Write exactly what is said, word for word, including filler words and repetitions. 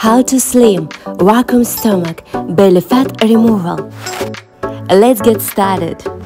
How to slim, vacuum stomach, belly fat removal. Let's get started.